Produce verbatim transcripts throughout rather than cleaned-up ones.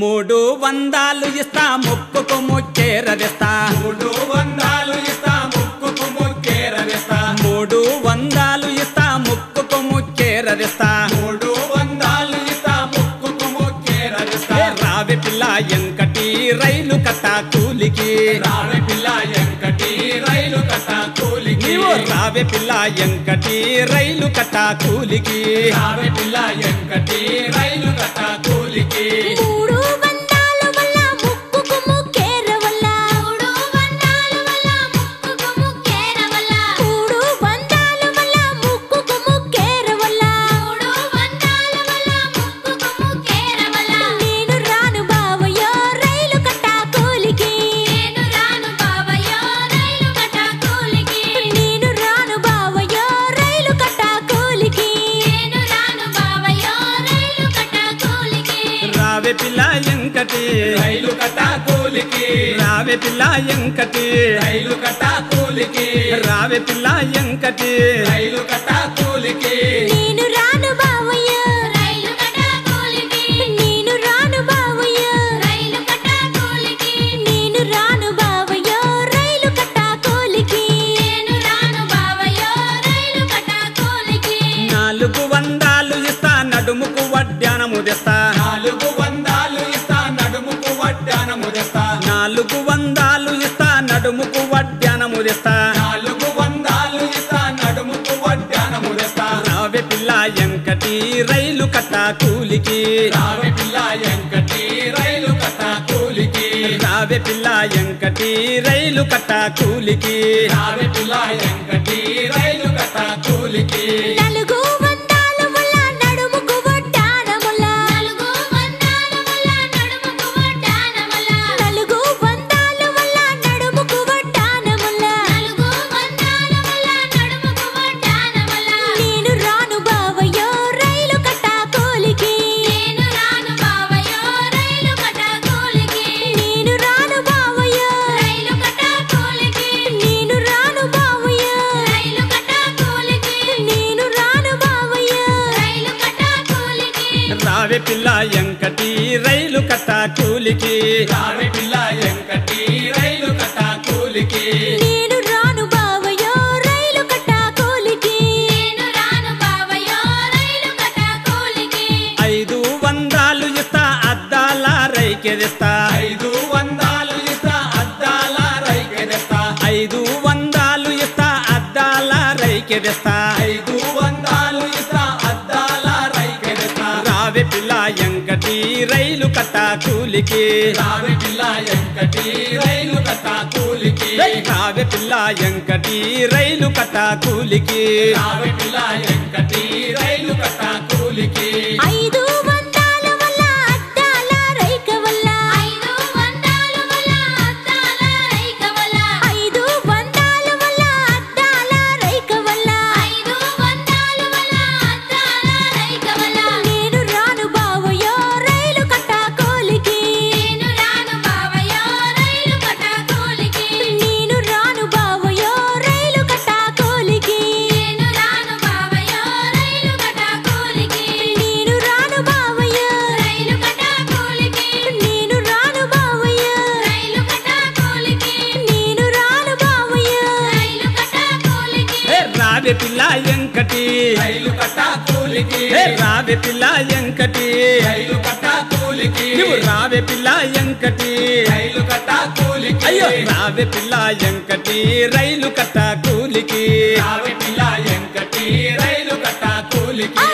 మూడు వందాలు ఇస్తా ముక్కుకు ముక్కేరవేస్తా మూడు వందాలు ఇస్తా ముక్కుకు ముక్కేరవేస్తా మూడు వందాలు ఇస్తా ముక్కుకు ముక్కేరవేస్తా మూడు వందాలు ఇస్తా ముక్కుకు ముక్కేరవేస్తా రావే పిల్ల ఎంకటి రైలు కట్ట కూలికి రావే పిల్ల ఎంకటి రైలు కట్ట కూలికి రావే పిల్ల ఎంకటి రైలు కట్ట కూలికి రావే పిల్ల ఎంకటి రైలు కట్ట కూలికి రైలు కట్ట కూలికి రావే పిల్ల ఎంకటి రైలు కట్ట కూలికి రావే పిల్ల ఎంకటి రైలు కట్ట కూలికి నేను రాను బావయ్య రైలు కట్ట కూలికి నేను రాను బావయ్య రైలు కట్ట కూలికి నేను రాను బావయ్య రైలు కట్ట కూలికి నేను రాను బావయ్య రైలు కట్ట కూలికి నాలుగు వందాలు ఇస్తా నడుముకు వడ్డాణము తెస్తా నాలుగు వందాలు నాలుగు వందాలు ఇస్తా నడుముకు వడ్డాణము తెస్తా నాలుగు వందాలు ఇస్తా నడుముకు వడ్డాణము తెస్తా రావే పిల్ల ఎంకటి రైలు కట్ట కూలికి రావే పిల్ల ఎంకటి రైలు కట్ట కూలికి రావే పిల్ల ఎంకటి రైలు కట్ట కూలికి రావే పిల్ల ఎంకటి రైలు కట్ట కూలికి నాలుగు రావే పిల్ల ఎంకటి రైలు కట్ట కూలికి రావే పిల్ల ఎంకటి రైలు కట్ట కూలికి నేను రాను బావయ్య రైలు కట్ట కూలికి నేను రాను బావయ్య రైలు కట్ట కూలికి ఐదు వందాలు ఇస్తా అద్దాల రైకెదిస్తా ఐదు వందాలు ఇస్తా అద్దాల రైకెదిస్తా ఐదు వందాలు ఇస్తా అద్దాల రైకెదిస్తా ఐదు వందాలు ఇస్తా రావే పిల్ల ఎంకటి రైలు కట్ట కూలికి రావే పిల్ల ఎంకటి రైలు కట్ట కూలికి రావే పిల్ల ఎంకటి రైలు కట్ట కూలికి రావే పిల్ల ఎంకటి రైలు కట్ట కూలికి ఐదు రావే పిల్ల ఎంకటి రైలు కట్ట కూలికి రావే పిల్ల ఎంకటి రైలు కట్ట కూలికి రావే పిల్ల ఎంకటి రైలు కట్ట కూలికి అయ్యో రావే పిల్ల ఎంకటి రైలు కట్ట కూలికి రావే పిల్ల ఎంకటి రైలు కట్ట కూలికి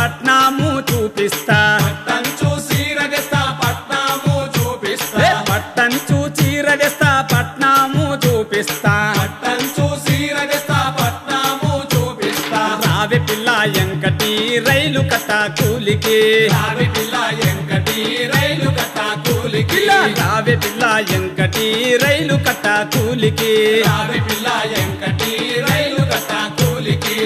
పట్నాము చూపిస్తా పట్టం చూసి రవేస్తా పట్నాము చూపిస్తా పట్టం చూసి రవేస్తా పట్నాము చూపిస్తా పట్టం చూసి రవేస్తా పట్నాము చూపిస్తా రావే పిల్ల ఎంకటి రైలు కట్ట కూలికి రావే పిల్ల ఎంకటి రైలు కట్ట కూలికి రావే పిల్ల ఎంకటి రైలు కట్ట కూలికి రావే పిల్ల ఎంకటి రైలు కట్ట కూలికి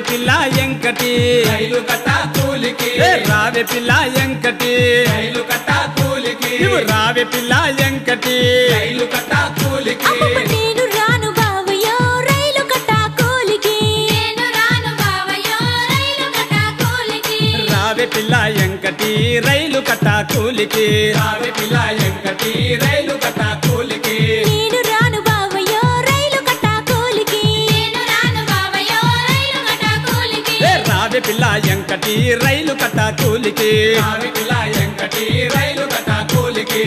రావే పిల్ల ఎంకటి రైలు కట్టా కూలికి ఏ రావే పిల్ల ఎంకటి రైలు కట్టా కూలికి ఏ రావే పిల్ల ఎంకటి రైలు కట్టా కూలికి నేను రాను బావయో రైలు కట్టా కూలికి నేను రాను బావయో రైలు కట్టా కూలికి రావే పిల్ల ఎంకటి రైలు కట్టా కూలికి రావే పిల్ల ఎంకటి రైలు కట్టా కూలికి पिला यंकटी रैलु कट्टा कूलिके पिला यंकटी रैलु कट्टा कूलिके।